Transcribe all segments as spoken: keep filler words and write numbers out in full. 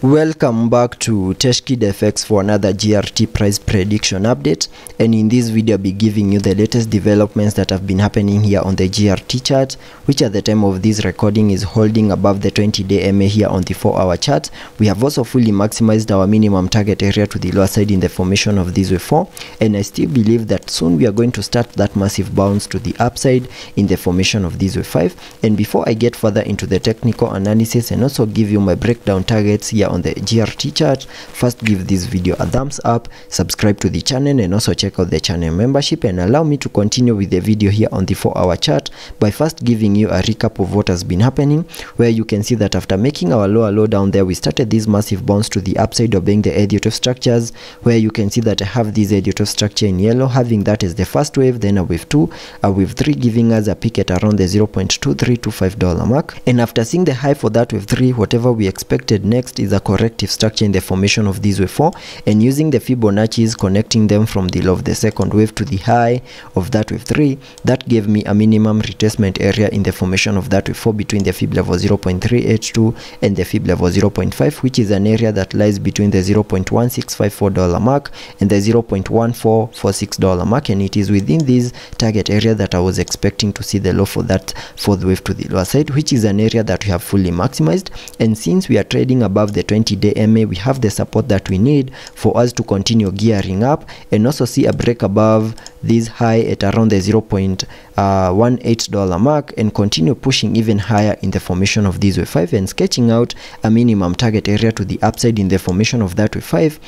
Welcome back to Teshkid F X for another G R T price prediction update, and in this video I'll be giving you the latest developments that have been happening here on the G R T chart, which at the time of this recording is holding above the twenty day M A here on the four hour chart. We have also fully maximized our minimum target area to the lower side in the formation of this wave four, and I still believe that soon we are going to start that massive bounce to the upside in the formation of this wave five. And before I get further into the technical analysis and also give you my breakdown targets here on the G R T chart, first give this video a thumbs up, subscribe to the channel, and also check out the channel membership, and allow me to continue with the video here on the four hour chart by first giving you a recap of what has been happening, where you can see that after making our lower low down there, we started this massive bounce to the upside, obeying the Elliott Wave structures, where you can see that I have this Elliott Wave structure in yellow, having that as the first wave, then a wave two, a wave three, giving us a peak at around the zero point two three two five dollar mark. And after seeing the high for that wave three, whatever we expected next is a corrective structure in the formation of this wave four, and using the Fibonacci's, connecting them from the low of the second wave to the high of that wave three, that gave me a minimum retracement area in the formation of that wave four between the Fib level zero point three eight two and the Fib level zero point five, which is an area that lies between the zero point one six five four dollar mark and the zero point one four four six dollar mark, and it is within this target area that I was expecting to see the low for that fourth wave to the lower side, which is an area that we have fully maximized. And since we are trading above the twenty day M A, we have the support that we need for us to continue gearing up and also see a break above this high at around the zero point one eight dollar mark and continue pushing even higher in the formation of this wave five, and sketching out a minimum target area to the upside in the formation of that wave five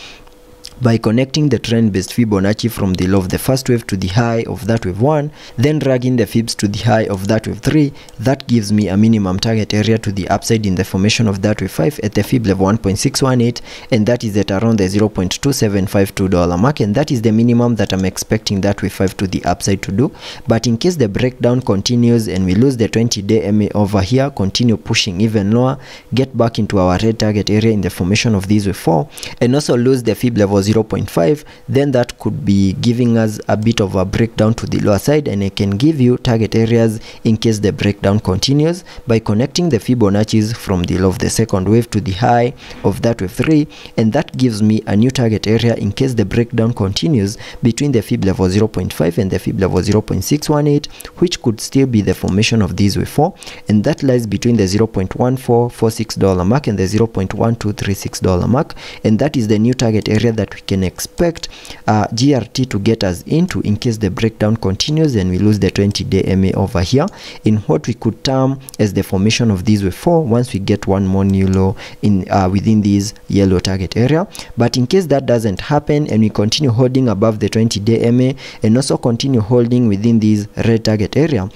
by connecting the trend-based Fibonacci from the low of the first wave to the high of that wave one, then dragging the Fibs to the high of that wave three, that gives me a minimum target area to the upside in the formation of that wave five at the Fib level one point six one eight, and that is at around the zero point two seven five two dollar mark, and that is the minimum that I'm expecting that wave five to the upside to do. But in case the breakdown continues and we lose the twenty day M A over here, continue pushing even lower, get back into our red target area in the formation of this wave four, and also lose the Fib level zero point five, then that could be giving us a bit of a breakdown to the lower side, and I can give you target areas in case the breakdown continues by connecting the Fibonacci's from the low of the second wave to the high of that wave three, and that gives me a new target area in case the breakdown continues between the Fib level zero point five and the Fib level zero point six one eight, which could still be the formation of this wave four, and that lies between the zero point one four four six dollar mark and the zero point one two three six dollar mark, and that is the new target area that we can expect uh, G R T to get us into in case the breakdown continues and we lose the twenty day M A over here in what we could term as the formation of this wave four once we get one more new low in uh, within this yellow target area. But in case that doesn't happen and we continue holding above the twenty day M A and also continue holding within this red target area,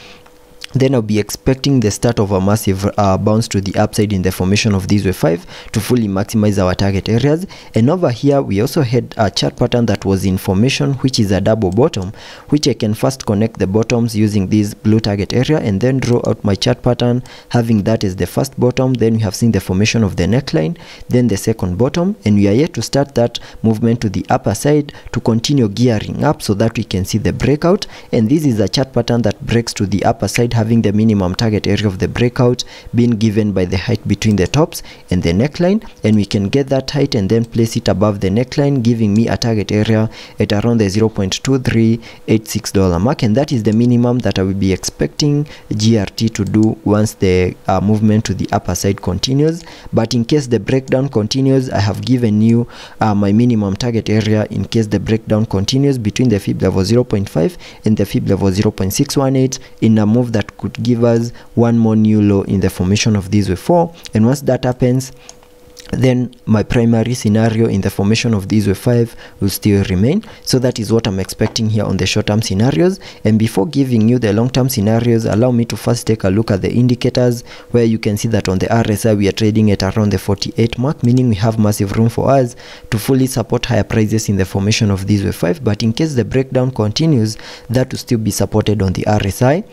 then I'll be expecting the start of a massive uh, bounce to the upside in the formation of this wave five to fully maximize our target areas. And over here we also had a chart pattern that was in formation, which is a double bottom, which I can first connect the bottoms using this blue target area and then draw out my chart pattern, having that as the first bottom. Then we have seen the formation of the neckline, then the second bottom, and we are yet to start that movement to the upper side to continue gearing up so that we can see the breakout. And this is a chart pattern that breaks to the upper side, having the minimum target area of the breakout being given by the height between the tops and the neckline, and we can get that height and then place it above the neckline, giving me a target area at around the zero point two three eight six dollar mark, and that is the minimum that I will be expecting G R T to do once the uh, movement to the upper side continues. But in case the breakdown continues, I have given you uh, my minimum target area in case the breakdown continues between the Fib level zero point five and the Fib level zero point six one eight in a move that could give us one more new low in the formation of this wave four, and once that happens, then my primary scenario in the formation of this wave five will still remain. So that is what I'm expecting here on the short-term scenarios. And before giving you the long-term scenarios, allow me to first take a look at the indicators, where you can see that on the R S I we are trading at around the forty-eight mark, meaning we have massive room for us to fully support higher prices in the formation of this wave five. But in case the breakdown continues, that will still be supported on the R S I.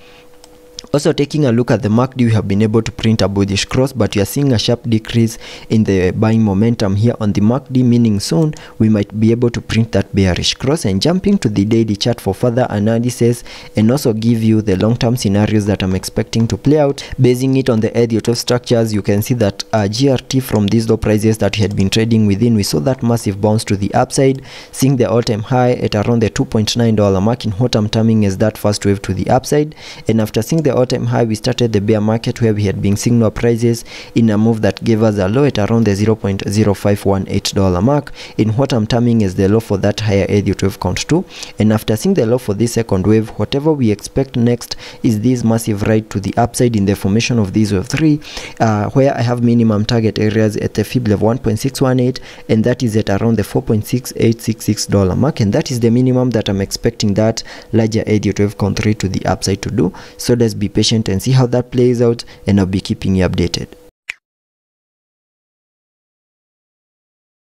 Also, taking a look at the M A C D, we have been able to print a bullish cross, but we are seeing a sharp decrease in the buying momentum here on the M A C D, meaning soon we might be able to print that bearish cross. And jumping to the daily chart for further analysis and also give you the long-term scenarios that I'm expecting to play out. Basing it on the Elliott Wave structures, you can see that uh, G R T, from these low prices that we had been trading within, we saw that massive bounce to the upside, seeing the all-time high at around the two point nine dollar mark in what I'm terming as that first wave to the upside. And after seeing the all-time high, we started the bear market where we had been seeing low prices in a move that gave us a low at around the zero point zero five one eight dollar mark in what I'm terming as the low for that higher Elliott Wave count too. And after seeing the low for this second wave, whatever we expect next is this massive ride to the upside in the formation of this wave three, uh, where I have minimum target areas at the fib level one point six one eight, and that is at around the four point six eight six six dollar mark, and that is the minimum that I'm expecting that larger Elliott Wave count three to the upside to do. So let's be patient and see how that plays out, and I'll be keeping you updated.